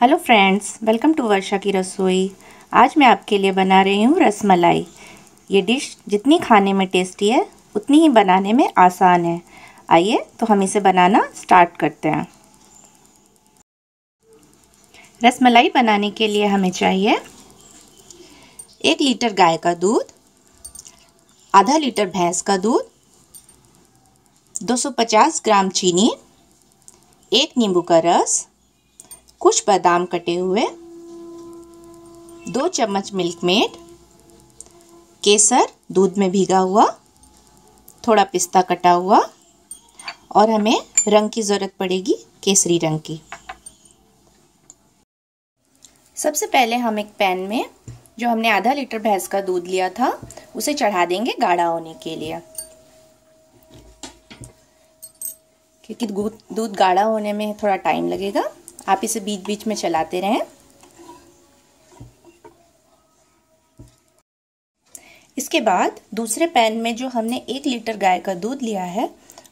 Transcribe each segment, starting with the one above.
Hello friends, welcome to Varsha की रसोई। आज मैं आपके लिए बना रही हूँ रसमलाई। ये डिश जितनी खाने में टेस्टी है उतनी ही बनाने में आसान है। आइए तो हम इसे बनाना स्टार्ट करते हैं। रसमलाई बनाने के लिए हमें चाहिए 1 लीटर गाय का दूध, आधा लीटर भैंस का दूध, 250 ग्राम चीनी, 1 नींबू का रस, कुछ बादाम कटे हुए, 2 चम्मच मिल्कमेड, केसर दूध में भीगा हुआ, थोड़ा पिस्ता कटा हुआ, और हमें रंग की ज़रूरत पड़ेगी, केसरी रंग की। सबसे पहले हम एक पैन में जो हमने आधा लीटर भैंस का दूध लिया था उसे चढ़ा देंगे गाढ़ा होने के लिए, क्योंकि दूध गाढ़ा होने में थोड़ा टाइम लगेगा। आप इसे बीच बीच में चलाते रहें। इसके बाद दूसरे पैन में जो हमने 1 लीटर गाय का दूध लिया है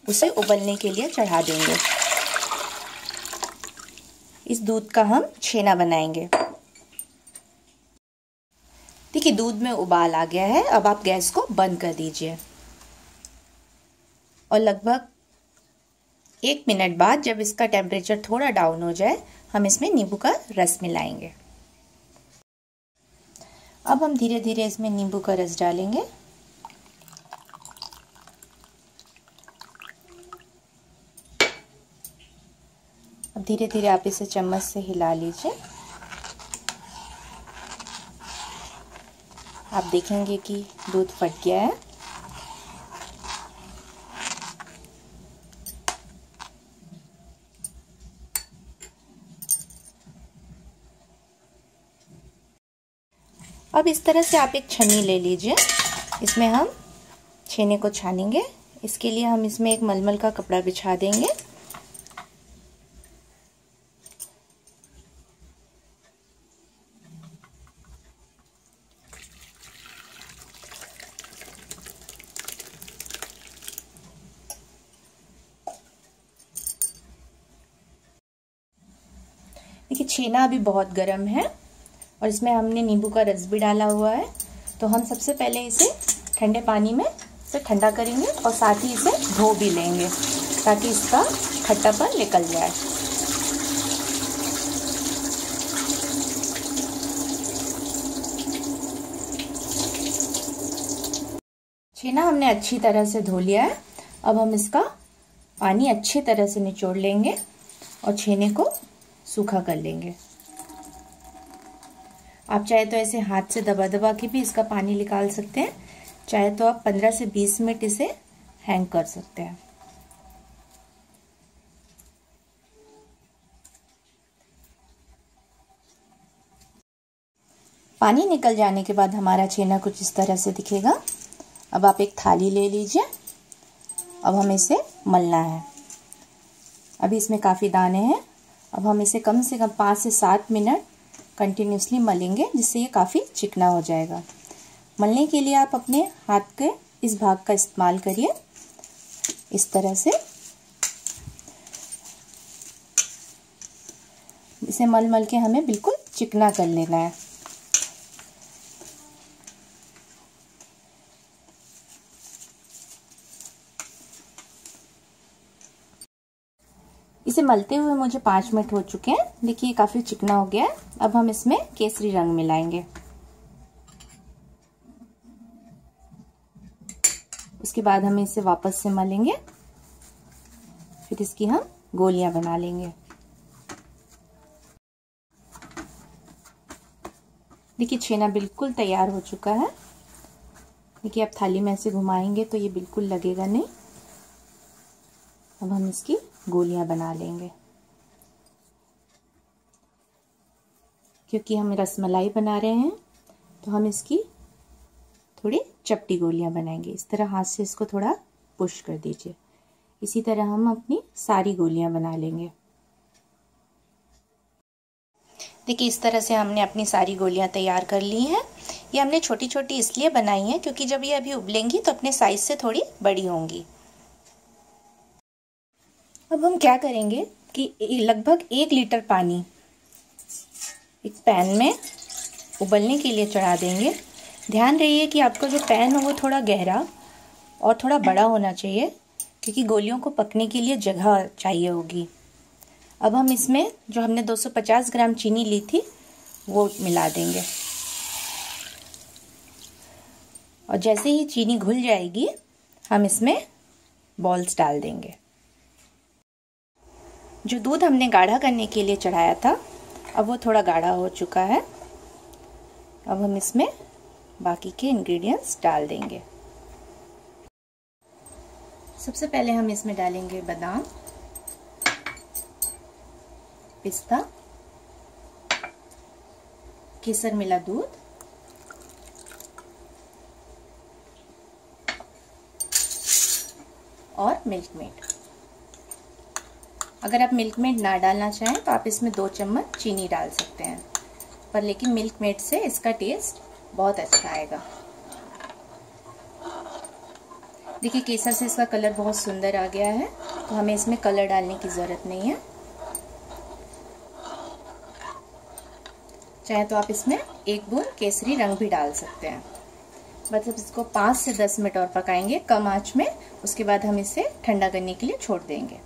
उसे उबलने के लिए चढ़ा देंगे। इस दूध का हम छेना बनाएंगे। देखिए दूध में उबाल आ गया है। अब आप गैस को बंद कर दीजिए और लगभग 1 मिनट बाद जब इसका टेम्परेचर थोड़ा डाउन हो जाए हम इसमें नींबू का रस मिलाएंगे। अब हम धीरे धीरे इसमें नींबू का रस डालेंगे। अब धीरे धीरे आप इसे चम्मच से हिला लीजिए। आप देखेंगे कि दूध फट गया है। अब इस तरह से आप एक छन्नी ले लीजिए, इसमें हम छेने को छानेंगे। इसके लिए हम इसमें एक मलमल का कपड़ा बिछा देंगे। देखिए छेना अभी बहुत गर्म है और इसमें हमने नींबू का रस भी डाला हुआ है, तो हम सबसे पहले इसे ठंडे पानी में इसे ठंडा करेंगे और साथ ही इसे धो भी लेंगे ताकि इसका खट्टापन निकल जाए। छेना हमने अच्छी तरह से धो लिया है। अब हम इसका पानी अच्छी तरह से निचोड़ लेंगे और छेने को सूखा कर लेंगे। आप चाहे तो ऐसे हाथ से दबा दबा के भी इसका पानी निकाल सकते हैं, चाहे तो आप 15 से 20 मिनट इसे हैंग कर सकते हैं। पानी निकल जाने के बाद हमारा छेना कुछ इस तरह से दिखेगा। अब आप एक थाली ले लीजिए। अब हमें इसे मलना है। अभी इसमें काफ़ी दाने हैं। अब हम इसे कम से कम 5 से 7 मिनट कंटिन्यूसली मलेंगे, जिससे ये काफ़ी चिकना हो जाएगा। मलने के लिए आप अपने हाथ के इस भाग का इस्तेमाल करिए, इस तरह से इसे मल मल के हमें बिल्कुल चिकना कर लेना है। इसे मलते हुए मुझे 5 मिनट हो चुके हैं। देखिए काफ़ी चिकना हो गया है। अब हम इसमें केसरी रंग मिलाएंगे। उसके बाद हम इसे वापस से मलेंगे, फिर इसकी हम गोलियां बना लेंगे। देखिए छेना बिल्कुल तैयार हो चुका है। देखिए आप थाली में ऐसे घुमाएंगे तो ये बिल्कुल लगेगा नहीं। अब हम इसकी गोलियां बना लेंगे। क्योंकि हम रसमलाई बना रहे हैं तो हम इसकी थोड़ी चपटी गोलियां बनाएंगे। इस तरह हाथ से इसको थोड़ा पुश कर दीजिए। इसी तरह हम अपनी सारी गोलियां बना लेंगे। देखिए इस तरह से हमने अपनी सारी गोलियां तैयार कर ली हैं। ये हमने छोटी छोटी इसलिए बनाई हैं क्योंकि जब ये अभी उबलेंगी तो अपने साइज से थोड़ी बड़ी होंगी। अब हम क्या करेंगे कि लगभग 1 लीटर पानी एक पैन में उबलने के लिए चढ़ा देंगे। ध्यान रहिए कि आपका जो पैन हो वो थोड़ा गहरा और थोड़ा बड़ा होना चाहिए, क्योंकि गोलियों को पकने के लिए जगह चाहिए होगी। अब हम इसमें जो हमने 250 ग्राम चीनी ली थी वो मिला देंगे, और जैसे ही चीनी घुल जाएगी हम इसमें बॉल्स डाल देंगे। जो दूध हमने गाढ़ा करने के लिए चढ़ाया था अब वो थोड़ा गाढ़ा हो चुका है। अब हम इसमें बाकी के इंग्रेडिएंट्स डाल देंगे। सबसे पहले हम इसमें डालेंगे बादाम, पिस्ता, केसर मिला दूध, और मिल्कमेड। अगर आप मिल्कमेड ना डालना चाहें तो आप इसमें 2 चम्मच चीनी डाल सकते हैं, पर लेकिन मिल्कमेड से इसका टेस्ट बहुत अच्छा आएगा। देखिए केसर से इसका कलर बहुत सुंदर आ गया है, तो हमें इसमें कलर डालने की ज़रूरत नहीं है। चाहे तो आप इसमें 1 बूंद केसरी रंग भी डाल सकते हैं। बस अब इसको 5 से 10 मिनट और पकाएंगे कम आंच में। उसके बाद हम इसे ठंडा करने के लिए छोड़ देंगे।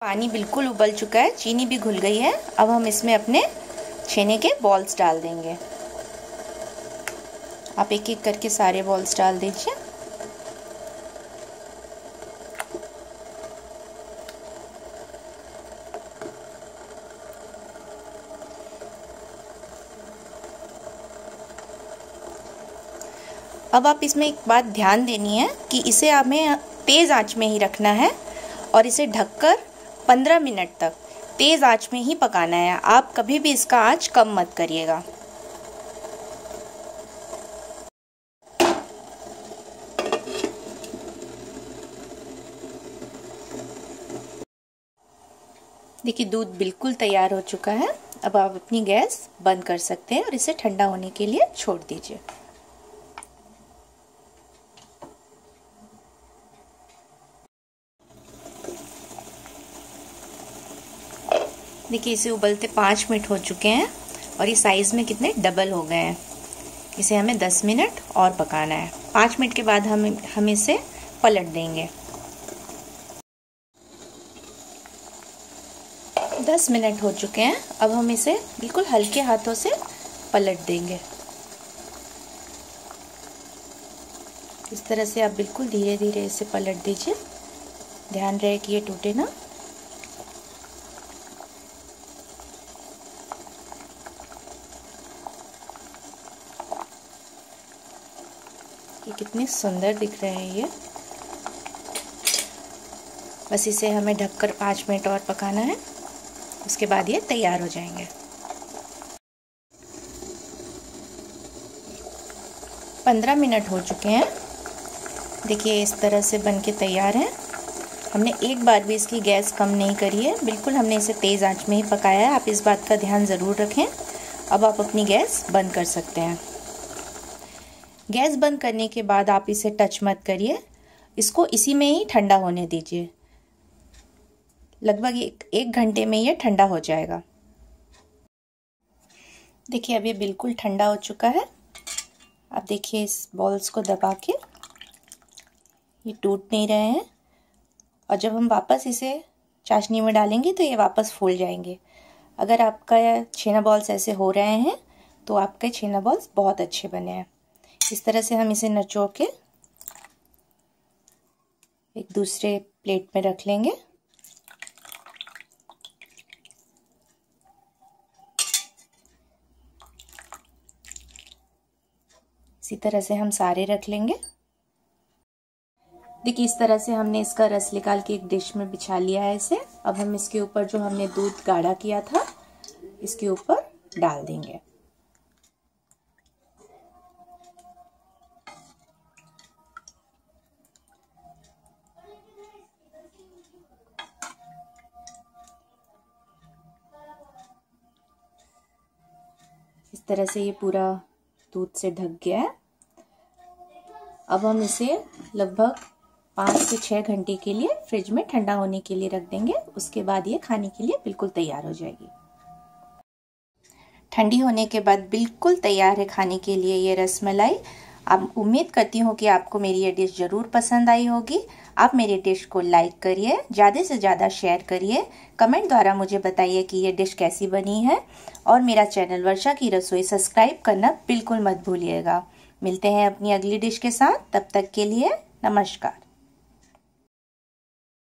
पानी बिल्कुल उबल चुका है, चीनी भी घुल गई है। अब हम इसमें अपने छेने के बॉल्स डाल देंगे। आप एक एक करके सारे बॉल्स डाल दीजिए। अब आप इसमें एक बात ध्यान देनी है कि इसे हमें तेज़ आंच में ही रखना है और इसे ढककर 15 मिनट तक तेज़ आंच में ही पकाना है। आप कभी भी इसका आंच कम मत करिएगा। देखिए दूध बिल्कुल तैयार हो चुका है। अब आप अपनी गैस बंद कर सकते हैं और इसे ठंडा होने के लिए छोड़ दीजिए। देखिए इसे उबलते 5 मिनट हो चुके हैं और ये साइज़ में कितने डबल हो गए हैं। इसे हमें 10 मिनट और पकाना है। 5 मिनट के बाद हम इसे पलट देंगे। 10 मिनट हो चुके हैं। अब हम इसे बिल्कुल हल्के हाथों से पलट देंगे। इस तरह से आप बिल्कुल धीरे धीरे इसे पलट दीजिए। ध्यान रहे कि ये टूटे ना। कितने सुंदर दिख रहे हैं ये। बस इसे हमें ढककर 5 मिनट और पकाना है, उसके बाद ये तैयार हो जाएंगे। 15 मिनट हो चुके हैं। देखिए इस तरह से बनके तैयार है। हमने एक बार भी इसकी गैस कम नहीं करी है, बिल्कुल हमने इसे तेज़ आंच में ही पकाया है। आप इस बात का ध्यान ज़रूर रखें। अब आप अपनी गैस बंद कर सकते हैं। गैस बंद करने के बाद आप इसे टच मत करिए, इसको इसी में ही ठंडा होने दीजिए। लगभग एक घंटे में ये ठंडा हो जाएगा। देखिए अब ये बिल्कुल ठंडा हो चुका है। आप देखिए इस बॉल्स को दबा के ये टूट नहीं रहे हैं, और जब हम वापस इसे चाशनी में डालेंगे तो ये वापस फूल जाएंगे। अगर आपका छेना बॉल्स ऐसे हो रहे हैं तो आपके छेना बॉल्स बहुत अच्छे बने हैं। इस तरह से हम इसे नचो के एक दूसरे प्लेट में रख लेंगे। इसी तरह से हम सारे रख लेंगे। देखिए इस तरह से हमने इसका रस निकाल के एक डिश में बिछा लिया है इसे। अब हम इसके ऊपर जो हमने दूध गाढ़ा किया था इसके ऊपर डाल देंगे। इस तरह से ये पूरा दूध से ढक गया है। अब हम इसे लगभग 5 से 6 घंटे के लिए फ्रिज में ठंडा होने के लिए रख देंगे। उसके बाद ये खाने के लिए बिल्कुल तैयार हो जाएगी। ठंडी होने के बाद बिल्कुल तैयार है खाने के लिए ये रसमलाई। अब उम्मीद करती हूँ कि आपको मेरी ये डिश ज़रूर पसंद आई होगी। आप मेरी डिश को लाइक करिए, ज़्यादा से ज़्यादा शेयर करिए, कमेंट द्वारा मुझे बताइए कि ये डिश कैसी बनी है और मेरा चैनल वर्षा की रसोई सब्सक्राइब करना बिल्कुल मत भूलिएगा। मिलते हैं अपनी अगली डिश के साथ, तब तक के लिए नमस्कार।